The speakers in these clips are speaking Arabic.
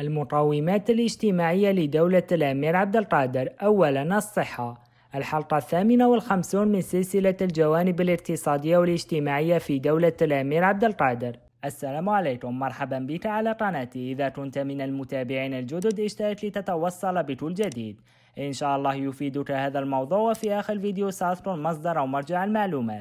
المقومات الاجتماعية لدولة الأمير عبدالقادر. أولا، الصحة، الحلقة 58 من سلسلة الجوانب الاقتصادية والاجتماعية في دولة الأمير عبدالقادر. السلام عليكم، مرحبا بك على قناتي. إذا كنت من المتابعين الجدد اشترك لتتوصل بكل جديد، إن شاء الله يفيدك هذا الموضوع. وفي آخر الفيديو سأذكر مصدر أو مرجع المعلومات.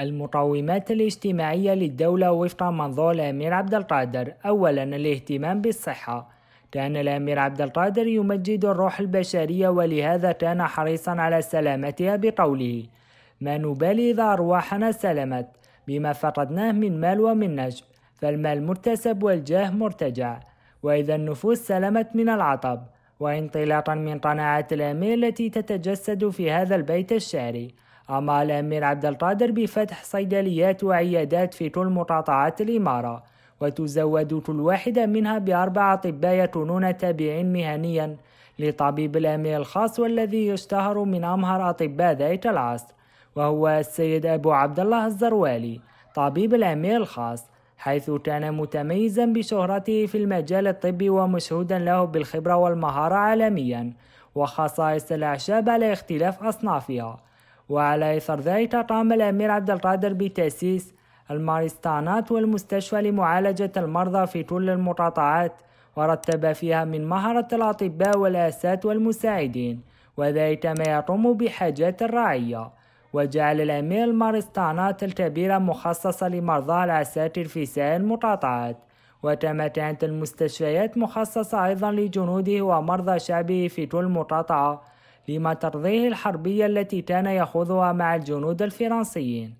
المقومات الاجتماعية للدولة وفق منظور الأمير عبدالقادر. أولا، الاهتمام بالصحة. كان الأمير عبدالقادر يمجد الروح البشرية، ولهذا كان حريصا على سلامتها بقوله: ما نبالي إذا أرواحنا سلمت بما فقدناه من مال ومن نجم، فالمال مرتسب والجاه مرتجع، وإذا النفوس سلمت من العطب. وانطلاقا من قناعة الأمير التي تتجسد في هذا البيت الشعري، أمر الأمير عبدالقادر بفتح صيدليات وعيادات في كل مقاطعات الإمارة، وتزود كل واحدة منها ب4 أطباء يكونون تابعين مهنيا لطبيب الأمير الخاص، والذي يشتهر من أمهر أطباء ذلك العصر، وهو السيد أبو عبدالله الزروالي طبيب الأمير الخاص، حيث كان متميزا بشهرته في المجال الطبي ومشهودا له بالخبرة والمهارة عالميا وخصائص الأعشاب على اختلاف أصنافها. وعلى إثر ذلك قام الأمير عبدالقادر بتأسيس المارستانات والمستشفى لمعالجة المرضى في كل المقاطعات، ورتب فيها من مهرة الأطباء والآسات والمساعدين، وذلك ما يقوم بحاجات الرعية. وجعل الأمير المارستانات الكبيرة مخصصة لمرضى العساكر في سائر المقاطعات، وكما كانت المستشفيات مخصصة أيضا لجنوده ومرضى شعبه في كل مقاطعة، لما ترضيه الحربية التي كان يخوضها مع الجنود الفرنسيين.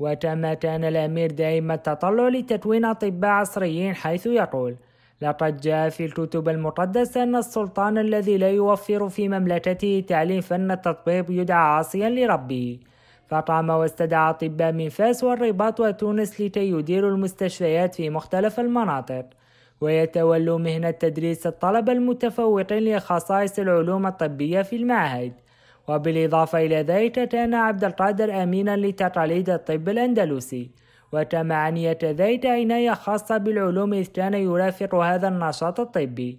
وكما كان الأمير دائما التطلع لتكوين أطباء عصريين، حيث يقول: لقد جاء في الكتب المقدسة أن السلطان الذي لا يوفر في مملكته تعليم فن التطبيب يدعى عاصيا لربه. فقام واستدعى أطباء من فاس والرباط وتونس لكي يديروا المستشفيات في مختلف المناطق، ويتولوا مهنة تدريس الطلبة المتفوقين لخصائص العلوم الطبية في المعاهد. وبالإضافة إلى ذلك كان عبدالقادر أمينا لتقاليد الطب الأندلسي، وكما عنية ذلك عناية خاصة بالعلوم، إذ كان يرافق هذا النشاط الطبي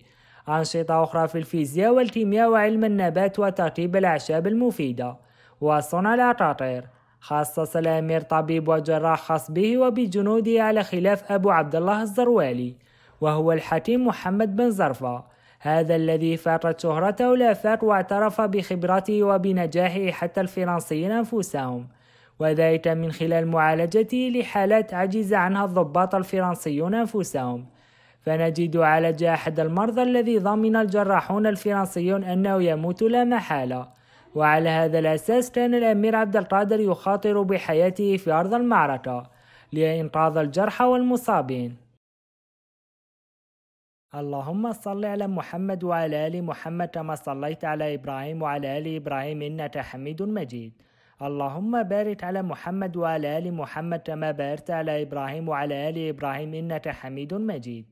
أنشطة أخرى في الفيزياء والكيمياء وعلم النبات وتركيب الأعشاب المفيدة وصنع العطاطير. خصص الأمير طبيب وجراح خاص به وبجنوده، على خلاف أبو عبدالله الزروالي، وهو الحكيم محمد بن زرفة، هذا الذي فاتت شهرته الآفاق واعترف بخبرته وبنجاحه حتى الفرنسيين أنفسهم، وذلك من خلال معالجته لحالات عجز عنها الضباط الفرنسيون أنفسهم. فنجد عالج أحد المرضى الذي ضمن الجراحون الفرنسيون أنه يموت لا محالة، وعلى هذا الأساس كان الأمير عبدالقادر يخاطر بحياته في أرض المعركة لإنقاذ الجرحى والمصابين. اللهم صل على محمد وعلى آل محمد كما صليت على إبراهيم وعلى آل إبراهيم إنك حميد مجيد. اللهم بارك على محمد وعلى آل محمد كما باركت على إبراهيم وعلى آل إبراهيم إنك حميد مجيد.